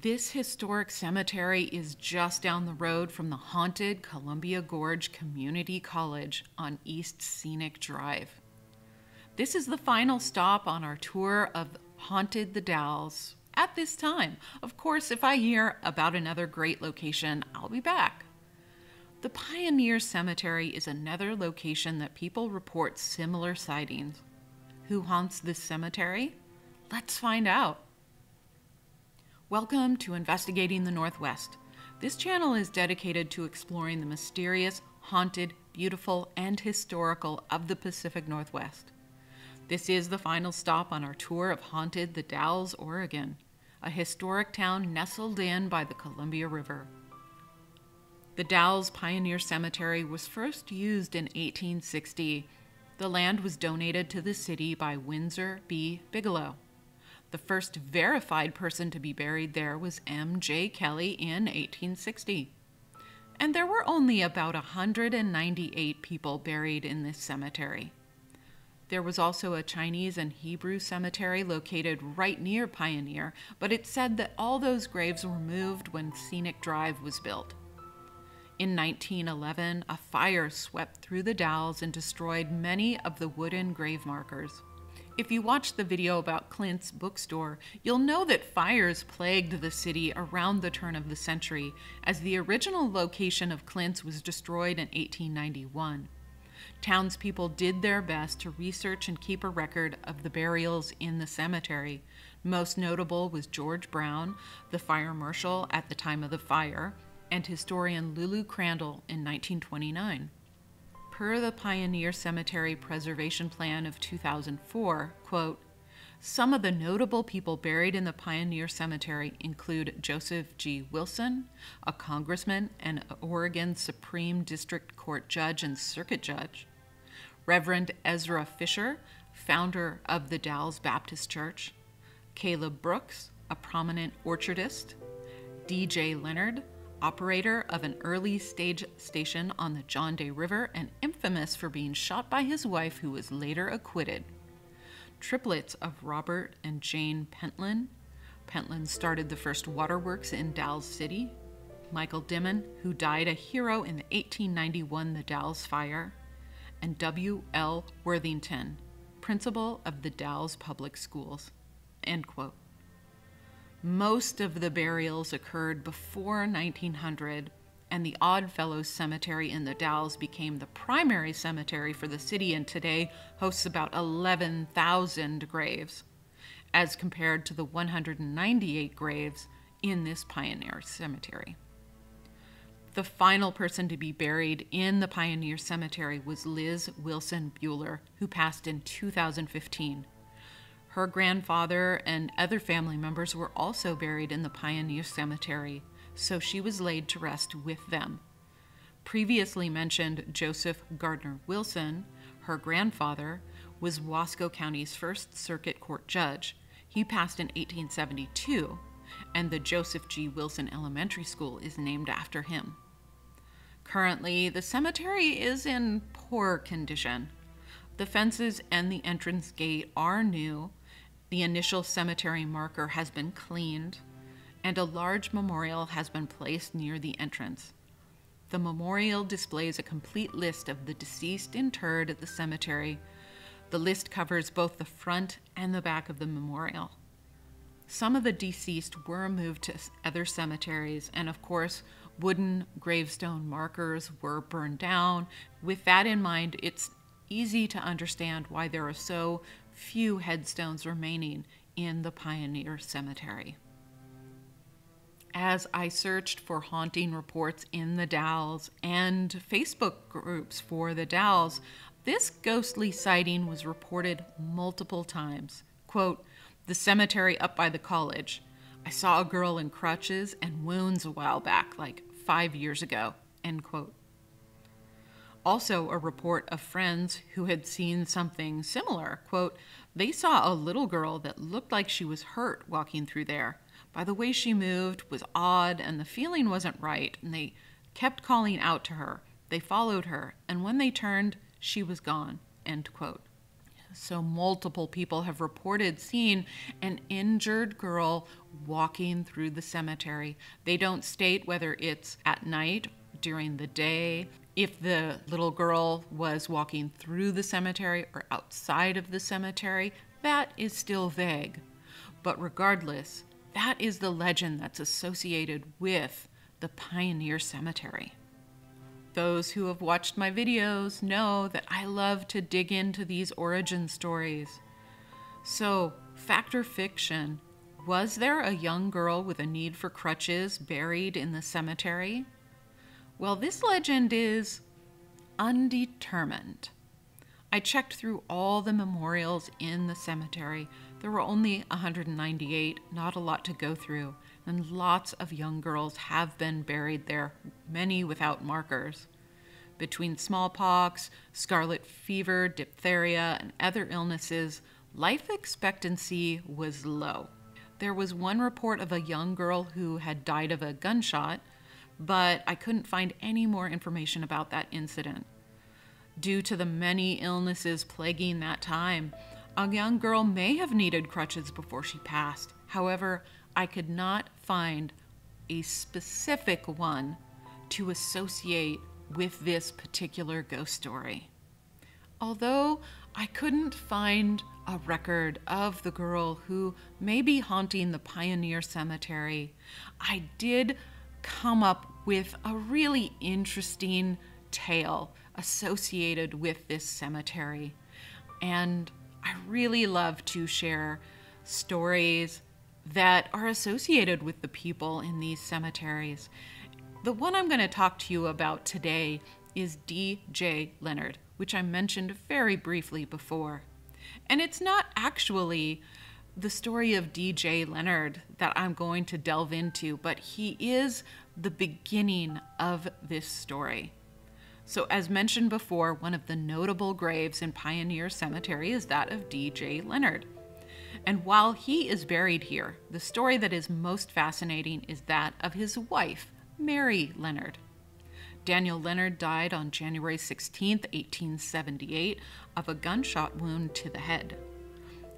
This historic cemetery is just down the road from the haunted Columbia Gorge Community College on East Scenic Drive. This is the final stop on our tour of Haunted the Dalles at this time. Of course, if I hear about another great location, I'll be back. The Pioneer Cemetery is another location that people report similar sightings. Who haunts this cemetery? Let's find out. Welcome to Investigating the Northwest. This channel is dedicated to exploring the mysterious, haunted, beautiful, and historical of the Pacific Northwest. This is the final stop on our tour of Haunted the Dalles, Oregon, a historic town nestled in by the Columbia River. The Dalles Pioneer Cemetery was first used in 1860. The land was donated to the city by Windsor B. Bigelow. The first verified person to be buried there was M. J. Kelly in 1860. And there were only about 198 people buried in this cemetery. There was also a Chinese and Hebrew cemetery located right near Pioneer, but it's said that all those graves were moved when Scenic Drive was built. In 1911, a fire swept through the Dalles and destroyed many of the wooden grave markers. If you watch the video about Clint's bookstore, you'll know that fires plagued the city around the turn of the century, as the original location of Clint's was destroyed in 1891. Townspeople did their best to research and keep a record of the burials in the cemetery. Most notable was George Brown, the fire marshal at the time of the fire, and historian Lulu Crandall in 1929. Per the Pioneer Cemetery Preservation Plan of 2004, quote, some of the notable people buried in the Pioneer Cemetery include Joseph G. Wilson, a congressman and Oregon Supreme District Court judge and circuit judge, Reverend Ezra Fisher, founder of the Dalles Baptist Church, Caleb Brooks, a prominent orchardist, D.J. Leonard, operator of an early stage station on the John Day River and infamous for being shot by his wife, who was later acquitted. Triplets of Robert and Jane Pentland. Pentland started the first waterworks in Dalles City. Michael Dimmon, who died a hero in the 1891 The Dalles Fire. And W.L. Worthington, principal of the Dalles Public Schools, end quote. Most of the burials occurred before 1900, and the Odd Fellows Cemetery in the Dalles became the primary cemetery for the city and today hosts about 11,000 graves, as compared to the 198 graves in this Pioneer Cemetery. The final person to be buried in the Pioneer Cemetery was Liz Wilson Bueller, who passed in 2015. Her grandfather and other family members were also buried in the Pioneer Cemetery, so she was laid to rest with them. Previously mentioned Joseph Gardner Wilson, her grandfather, was Wasco County's first circuit court judge. He passed in 1872, and the Joseph G. Wilson Elementary School is named after him. Currently, the cemetery is in poor condition. The fences and the entrance gate are new. The initial cemetery marker has been cleaned, and a large memorial has been placed near the entrance. The memorial displays a complete list of the deceased interred at the cemetery. The list covers both the front and the back of the memorial. Some of the deceased were moved to other cemeteries, and of course, wooden gravestone markers were burned down. With that in mind, it's easy to understand why there are so few headstones remaining in the Pioneer Cemetery. As I searched for haunting reports in the Dalles and Facebook groups for the Dalles, this ghostly sighting was reported multiple times. Quote, the cemetery up by the college. I saw a girl in crutches and wounds a while back, like 5 years ago, end quote. Also, a report of friends who had seen something similar. Quote, they saw a little girl that looked like she was hurt walking through there. By the way she moved was odd and the feeling wasn't right, and they kept calling out to her. They followed her, and when they turned, she was gone, end quote. So multiple people have reported seeing an injured girl walking through the cemetery. They don't state whether it's at night, during the day, if the little girl was walking through the cemetery or outside of the cemetery. That is still vague. But regardless, that is the legend that's associated with the Pioneer Cemetery. Those who have watched my videos know that I love to dig into these origin stories. So, fact or fiction, was there a young girl with a need for crutches buried in the cemetery? Well, this legend is undetermined. I checked through all the memorials in the cemetery. There were only 198, not a lot to go through, and lots of young girls have been buried there, many without markers. Between smallpox, scarlet fever, diphtheria, and other illnesses, life expectancy was low. There was one report of a young girl who had died of a gunshot, but I couldn't find any more information about that incident. Due to the many illnesses plaguing that time, a young girl may have needed crutches before she passed. However, I could not find a specific one to associate with this particular ghost story. Although I couldn't find a record of the girl who may be haunting the Pioneer Cemetery, I did come up with a really interesting tale associated with this cemetery. And I really love to share stories that are associated with the people in these cemeteries. The one I'm going to talk to you about today is D.J. Leonard, which I mentioned very briefly before. And it's not actually the story of D.J. Leonard that I'm going to delve into, but he is the beginning of this story. So as mentioned before, one of the notable graves in Pioneer Cemetery is that of D.J. Leonard. And while he is buried here, the story that is most fascinating is that of his wife, Mary Leonard. Daniel Leonard died on January 16, 1878, of a gunshot wound to the head.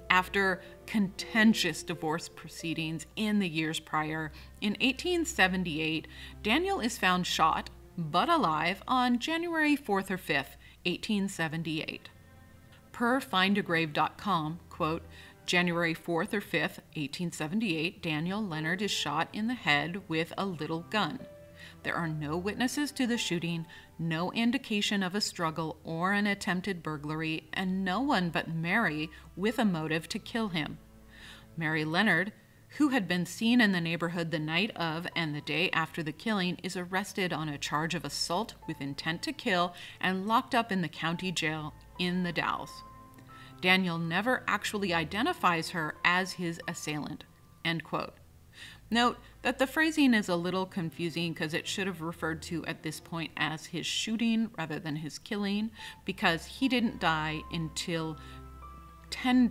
After contentious divorce proceedings in the years prior, in 1878, Daniel is found shot but alive on January 4th or 5th, 1878. Per findagrave.com, quote, January 4th or 5th, 1878, Daniel Leonard is shot in the head with a little gun. There are no witnesses to the shooting, no indication of a struggle or an attempted burglary, and no one but Mary with a motive to kill him. Mary Leonard, who had been seen in the neighborhood the night of and the day after the killing, is arrested on a charge of assault with intent to kill and locked up in the county jail in the Dalles. Daniel never actually identifies her as his assailant, end quote. Note that the phrasing is a little confusing because it should have referred to at this point as his shooting rather than his killing, because he didn't die until 11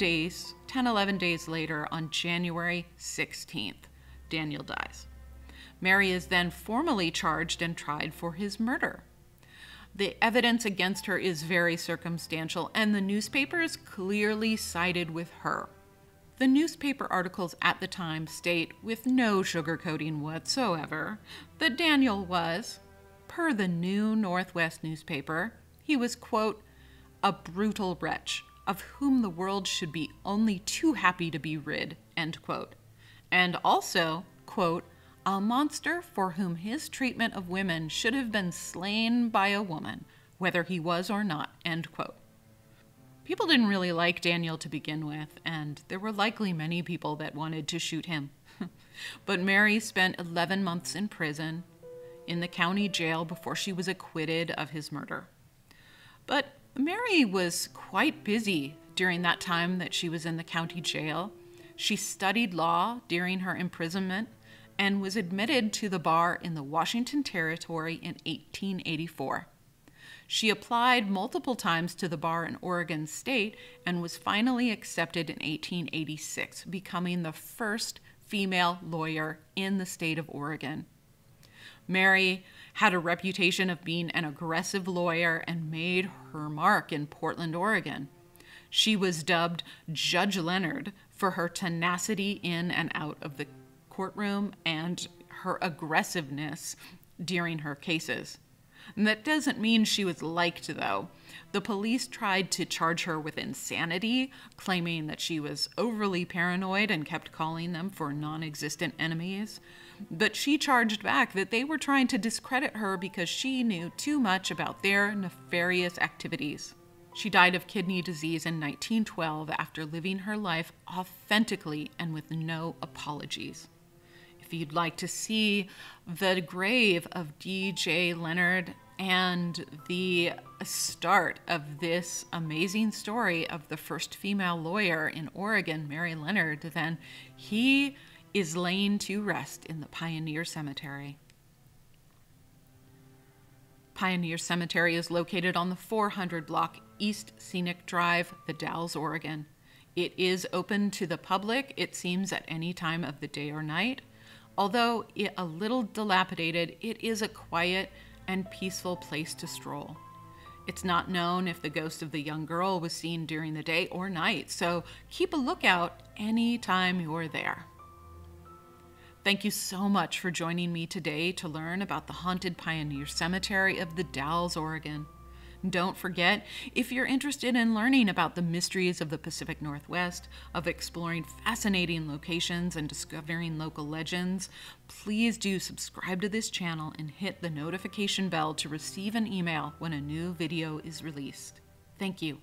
days later, on January 16th, Daniel dies. Mary is then formally charged and tried for his murder. The evidence against her is very circumstantial, and the newspapers clearly sided with her. The newspaper articles at the time state, with no sugarcoating whatsoever, that Daniel was, per the New Northwest newspaper, he was, quote, a brutal wretch, of whom the world should be only too happy to be rid, end quote. And also, quote, a monster for whom his treatment of women should have been slain by a woman, whether he was or not, end quote. People didn't really like Daniel to begin with, and there were likely many people that wanted to shoot him. But Mary spent 11 months in prison in the county jail before she was acquitted of his murder. But Mary was quite busy during that time that she was in the county jail. She studied law during her imprisonment and was admitted to the bar in the Washington Territory in 1884. She applied multiple times to the bar in Oregon State and was finally accepted in 1886, becoming the first female lawyer in the state of Oregon. Mary had a reputation of being an aggressive lawyer and made her mark in Portland, Oregon. She was dubbed Judge Leonard for her tenacity in and out of the courtroom and her aggressiveness during her cases. And that doesn't mean she was liked, though. The police tried to charge her with insanity, claiming that she was overly paranoid and kept calling them for non-existent enemies. But she charged back that they were trying to discredit her because she knew too much about their nefarious activities. She died of kidney disease in 1912 after living her life authentically and with no apologies. If you'd like to see the grave of D.J. Leonard and the start of this amazing story of the first female lawyer in Oregon, Mary Leonard, then he is laying to rest in the Pioneer Cemetery. Pioneer Cemetery is located on the 400 block East Scenic Drive, The Dalles, Oregon. It is open to the public, it seems, at any time of the day or night. Although a little dilapidated, it is a quiet and peaceful place to stroll. It's not known if the ghost of the young girl was seen during the day or night, so keep a lookout any time you're there. Thank you so much for joining me today to learn about the haunted Pioneer Cemetery of the Dalles, Oregon. Don't forget, if you're interested in learning about the mysteries of the Pacific Northwest, of exploring fascinating locations and discovering local legends, please do subscribe to this channel and hit the notification bell to receive an email when a new video is released. Thank you.